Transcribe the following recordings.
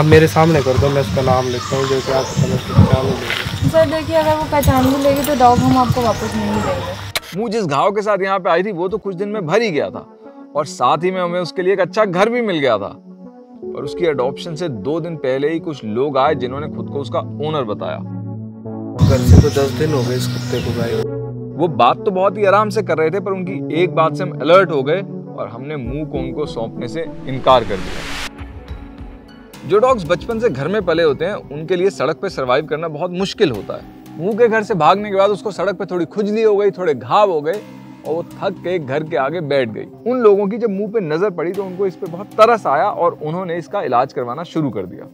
आप मेरे सामने कर दो, मैं उसका नाम लिखता हूँ जो कि आप पहचान लेंगे। सर देखिए, अगर वो पहचान भी लेगी तो डॉग हम आपको वापस नहीं देंगे। मुँह जिस घाव के साथ यहाँ पे आई थी वो तो कुछ दिन में भर ही गया था और साथ ही में हमें उसके लिए एक अच्छा घर भी मिल गया था। और उसकी अडॉप्शन से 2 दिन पहले ही कुछ लोग आए जिन्होंने खुद को उसका ओनर बताया। घर से तो 10 दिन हो गए इस कुत्ते को गए। वो बात तो बहुत ही आराम से कर रहे थे पर उनकी एक बात से हम अलर्ट हो गए और हमने मूंग को उनको सौंपने से इनकार कर दिया। जो डॉग्स बचपन से घर में पले होते हैं उनके लिए सड़क पर सर्वाइव करना बहुत मुश्किल होता है। मूंग के घर से भागने के बाद उसको सड़क पर थोड़ी खुजली हो गई, थोड़े घाव हो गए और वो थक के घर के आगे बैठ गई। उन लोगों की जब मुंह पे नजर पड़ी तो उनको इस पे बहुत तरस आया और उन्होंने इसका इलाज करवाना शुरू कर दिया।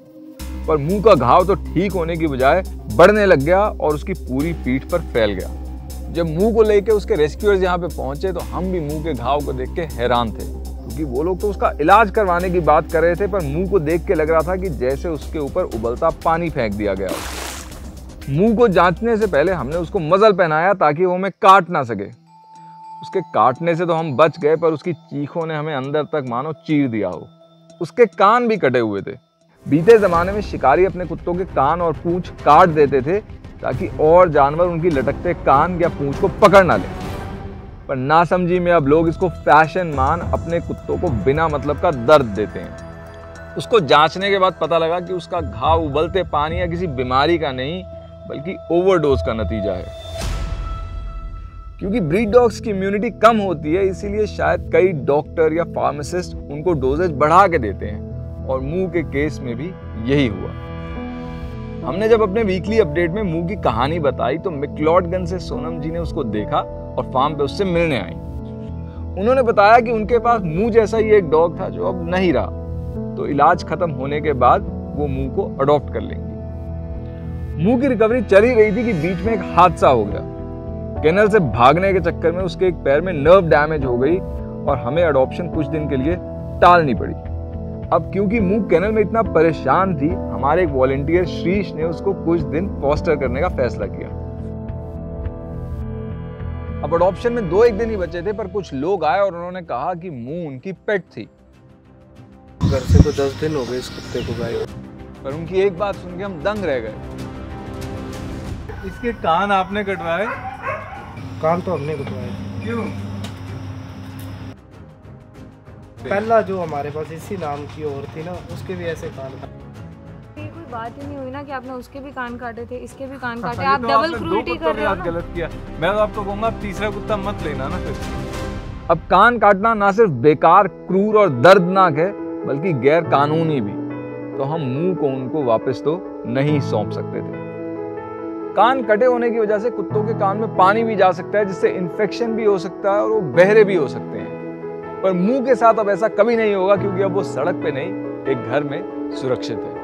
पर मुंह का घाव तो ठीक होने की बजाय बढ़ने लग गया और उसकी पूरी पीठ पर फैल गया। जब मुंह को लेके उसके रेस्क्यूअर्स यहाँ पे पहुंचे तो हम भी मुंह के घाव को देख के हैरान थे, क्योंकि वो लोग तो उसका इलाज करवाने की बात कर रहे थे पर मुंह को देख के लग रहा था कि जैसे उसके ऊपर उबलता पानी फेंक दिया गया। मुंह को जांचने से पहले हमने उसको मजल पहनाया ताकि वो हमें काट ना सके। उसके काटने से तो हम बच गए पर उसकी चीखों ने हमें अंदर तक मानो चीर दिया हो। उसके कान भी कटे हुए थे। बीते ज़माने में शिकारी अपने कुत्तों के कान और पूंछ काट देते थे ताकि और जानवर उनकी लटकते कान या पूंछ को पकड़ ना ले। पर नासमझी में अब लोग इसको फैशन मान अपने कुत्तों को बिना मतलब का दर्द देते हैं। उसको जाँचने के बाद पता लगा कि उसका घाव उबलते पानी या किसी बीमारी का नहीं बल्कि ओवरडोज का नतीजा है। क्योंकि ब्रीड डॉग्स की इम्यूनिटी कम होती है इसीलिए शायद कई डॉक्टर या फार्मासिस्ट उनको डोजेज बढ़ा के देते हैं और मूंग के केस में भी यही हुआ। हमने जब अपने वीकली अपडेट में मूंग की कहानी बताई तो मैक्लोडगंज से सोनम जी ने उसको देखा और फार्म पे उससे मिलने आई। उन्होंने बताया कि उनके पास मूंग जैसा ही एक डॉग था जो अब नहीं रहा, तो इलाज खत्म होने के बाद वो मूंग को अडॉप्ट कर लेंगी। मूंग की रिकवरी चल ही रही थी कि बीच में एक हादसा हो गया। केनल से भागने के चक्कर में उसके एक पैर में नर्व डैमेज हो गई और हमें अडॉप्शन कुछ दिन के लिए टालनी पड़ी। अब क्योंकि मूंग केनल में इतना परेशान थी, हमारे एक वॉलंटियर श्रीश ने उसको कुछ दिन फॉस्टर करने का फैसला किया। अब अडॉप्शन में 2-1 दिन ही बचे थे पर कुछ लोग आए और उन्होंने कहा कि मूंग उनकी पेट थी। घर से तो 10 दिन हो गए इस कुत्ते को गए। पर उनकी एक बात सुन के हम दंग रह गए। इसके कान आपने कटवाए? कान तो हमने कटवाए। क्यों? पहला जो हमारे पास इसी नाम की और थी ना, उसके भी ऐसे कान काटे। कोई बात ही नहीं हुई ना कि आपने उसके भी कान काटे थे, इसके भी कान काटे। आप डबल क्रूरटी कर रहे हो ना। गलत किया। मैं तो आपको कहूंगा आप तीसरा कुत्ता मत लेना ना फिर। अब कान काटना ना सिर्फ बेकार, क्रूर और दर्दनाक है बल्कि गैर कानूनी भी, तो हम मुंह को उनको वापस तो नहीं सौंप सकते थे। कान कटे होने की वजह से कुत्तों के कान में पानी भी जा सकता है जिससे इन्फेक्शन भी हो सकता है और वो बहरे भी हो सकते हैं। पर मुंह के साथ अब ऐसा कभी नहीं होगा क्योंकि अब वो सड़क पे नहीं एक घर में सुरक्षित है।